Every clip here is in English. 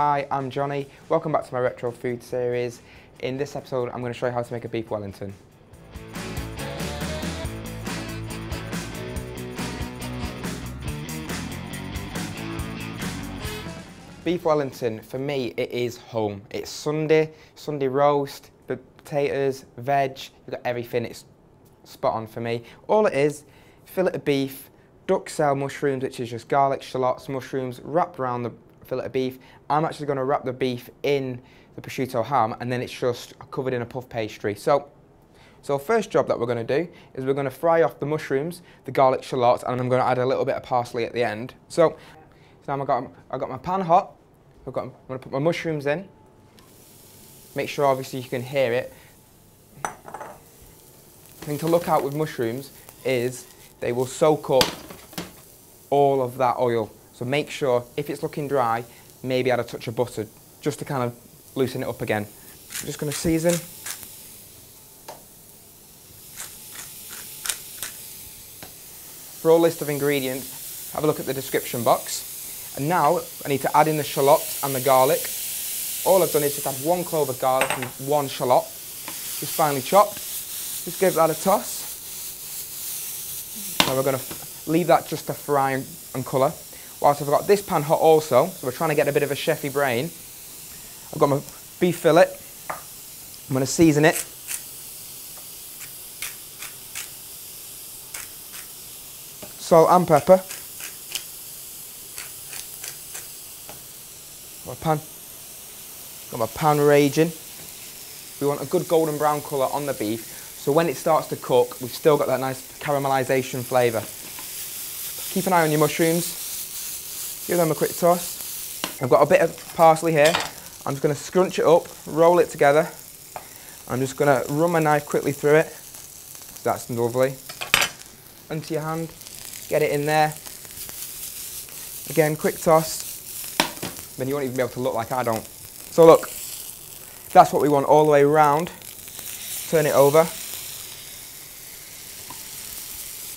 Hi, I'm Johnny. Welcome back to my retro food series. In this episode, I'm going to show you how to make a beef Wellington. Beef Wellington, for me, it is home. It's Sunday roast, potatoes, veg, you've got everything. It's spot on for me. All it is, fillet of beef, duxelle mushrooms, which is just garlic, shallots, mushrooms wrapped around the fillet of beef. I'm actually going to wrap the beef in the prosciutto ham and then it's just covered in a puff pastry. So first job that we're going to do is we're going to fry off the mushrooms, the garlic shallots, and I'm going to add a little bit of parsley at the end. So now I've got my pan hot. I'm going to put my mushrooms in. Make sure obviously you can hear it. The thing to look out with mushrooms is they will soak up all of that oil. So make sure, if it's looking dry, maybe add a touch of butter, just to kind of loosen it up again. I'm just going to season. For all list of ingredients, have a look at the description box. And now, I need to add in the shallots and the garlic. All I've done is just add 1 clove of garlic and 1 shallot. Just finely chopped. Just give that a toss. Now we're going to leave that just to fry and colour. Whilst I've got this pan hot also, so we're trying to get a bit of a chefy brain. I've got my beef fillet. I'm going to season it. Salt and pepper. Got my pan raging. We want a good golden brown colour on the beef, so when it starts to cook, we've still got that nice caramelisation flavour. Keep an eye on your mushrooms. Give them a quick toss. I've got a bit of parsley here. I'm just going to scrunch it up, roll it together. I'm just going to run my knife quickly through it. That's lovely. Onto your hand, get it in there. Again, quick toss. Then you won't even be able to look like I don't. So look, that's what we want all the way round. Turn it over.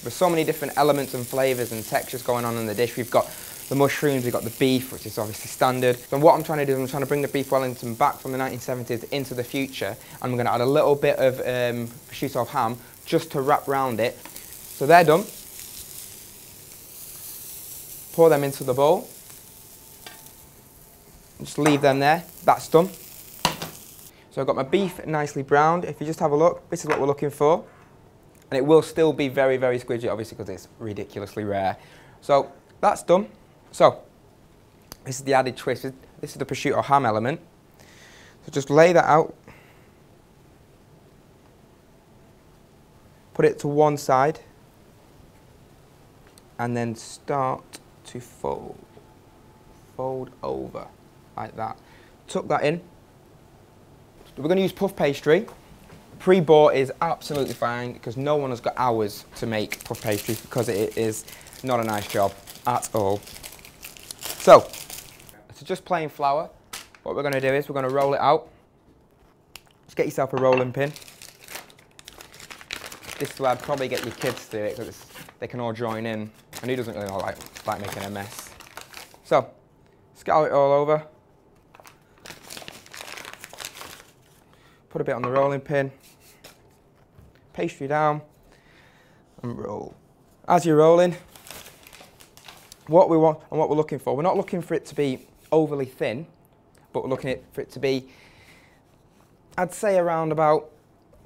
There's so many different elements and flavours and textures going on in the dish. We've got the mushrooms, we've got the beef, which is obviously standard. And what I'm trying to do is I'm trying to bring the beef Wellington back from the 1970s into the future, and I'm going to add a little bit of prosciutto ham just to wrap round it. So they're done. Pour them into the bowl. Just leave them there. That's done. So I've got my beef nicely browned. If you just have a look, this is what we're looking for. And it will still be very, very squidgy, obviously, because it's ridiculously rare. So that's done. So, this is the added twist. This is the prosciutto ham element. So just lay that out. Put it to one side. And then start to fold. Fold over, like that. Tuck that in. We're going to use puff pastry. Pre-bought is absolutely fine because no one has got hours to make puff pastry because it is not a nice job at all. So, it's just plain flour. What we're going to do is we're going to roll it out. Just get yourself a rolling pin. This is where I'd probably get your kids to do it because they can all join in. And who doesn't really like making a mess? So, scour it all over. Put a bit on the rolling pin. Pastry down and roll. As you're rolling, what we want and what we're looking for. We're not looking for it to be overly thin, but we're looking for it to be, I'd say around about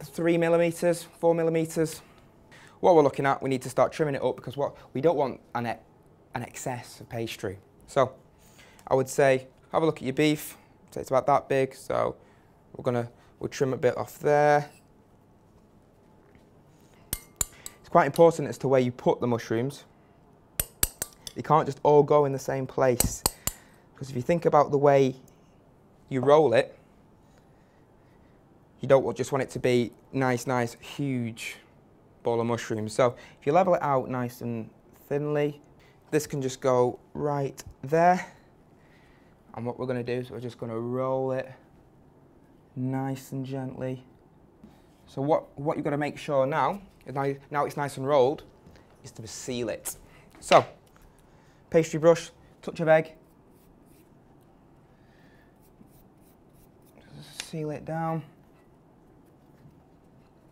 3 millimetres, 4 millimetres. What we're looking at, we need to start trimming it up because what we don't want an excess of pastry. So I would say, have a look at your beef. So it's about that big, so we'll trim a bit off there. It's quite important as to where you put the mushrooms. They can't just all go in the same place. Because if you think about the way you roll it, you don't just want it to be nice, huge ball of mushrooms. So if you level it out nice and thinly, this can just go right there. And what we're going to do is we're just going to roll it nice and gently. So what you've got to make sure now, now it's nice and rolled, is to seal it. So, pastry brush, touch of egg, seal it down,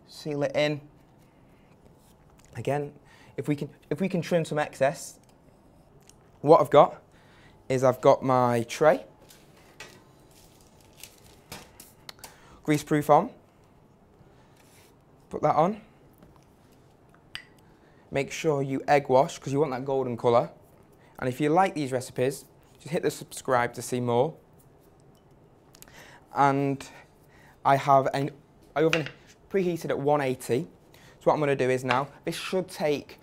seal it in. Again, if we can trim some excess, what I've got is I've got my tray, greaseproof on, put that on. Make sure you egg wash because you want that golden colour. And if you like these recipes, just hit the subscribe to see more. And I have an oven preheated at 180. So what I'm going to do is now, this should take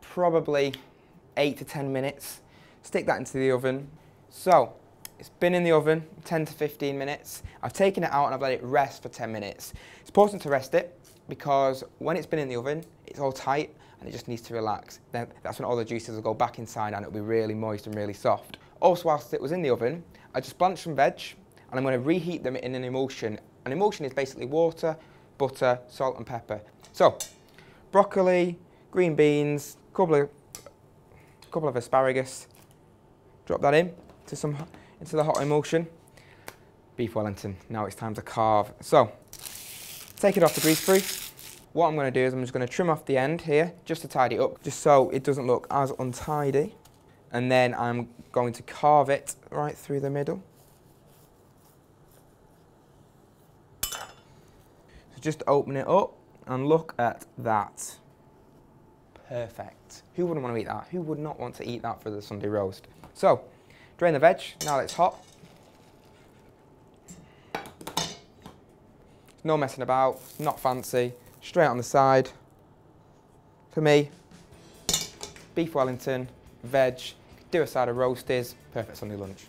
probably 8 to 10 minutes. Stick that into the oven. So it's been in the oven 10 to 15 minutes. I've taken it out and I've let it rest for 10 minutes. It's important to rest it because when it's been in the oven, it's all tight and it just needs to relax. Then that's when all the juices will go back inside and it'll be really moist and really soft. Also, whilst it was in the oven, I just blanched some veg and I'm going to reheat them in an emulsion. An emulsion is basically water, butter, salt and pepper. So, broccoli, green beans, a couple of asparagus. Drop that in to into the hot emulsion. Beef Wellington, now it's time to carve. So, take it off the greaseproof. What I'm going to do is I'm just going to trim off the end here, just to tidy it up, just so it doesn't look as untidy. And then I'm going to carve it right through the middle. So just open it up and look at that. Perfect. Who wouldn't want to eat that? Who would not want to eat that for the Sunday roast? So, drain the veg, now that it's hot. No messing about, not fancy, straight on the side. For me, beef Wellington, veg, do a side of roasties, perfect Sunday lunch.